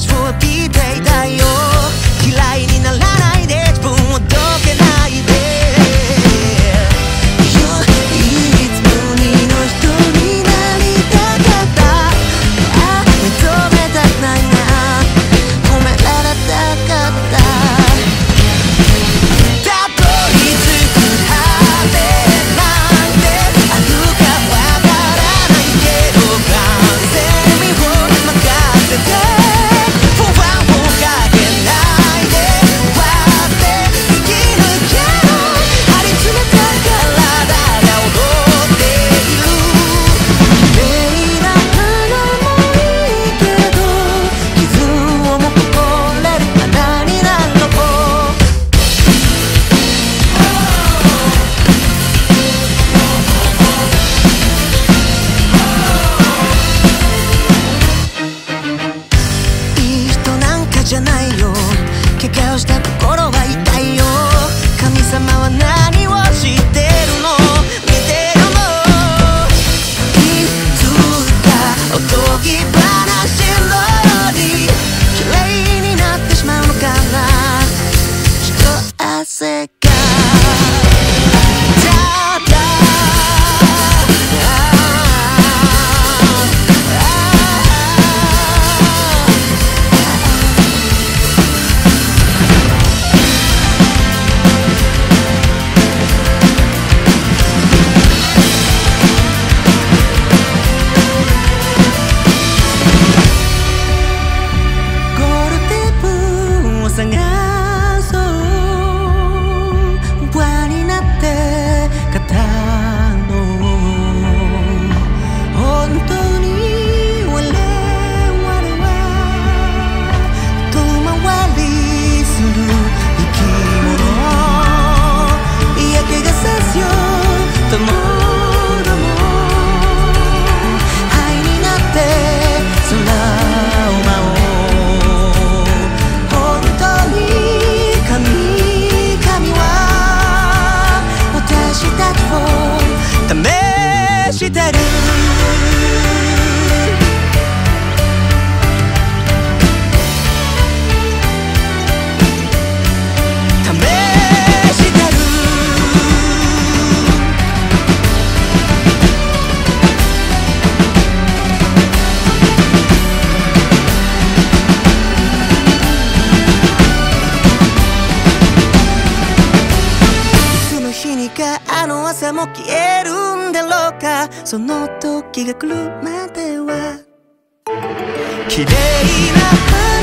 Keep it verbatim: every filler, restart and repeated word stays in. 私を聞いていたよ。嫌いにならないで自分をどけないで。いつもにの人になりたかった。ああ認めたくないな。褒められたかった。たとえいつくらでなんてあるかわからないけど完全にを任せて。怪我をした心は痛いよ。神様は何を知ってるの見てるの。いつかおとぎ話のように綺麗になってしまうのかな。一汗か朝も消えるんだろうか。その時が来るまでは綺麗な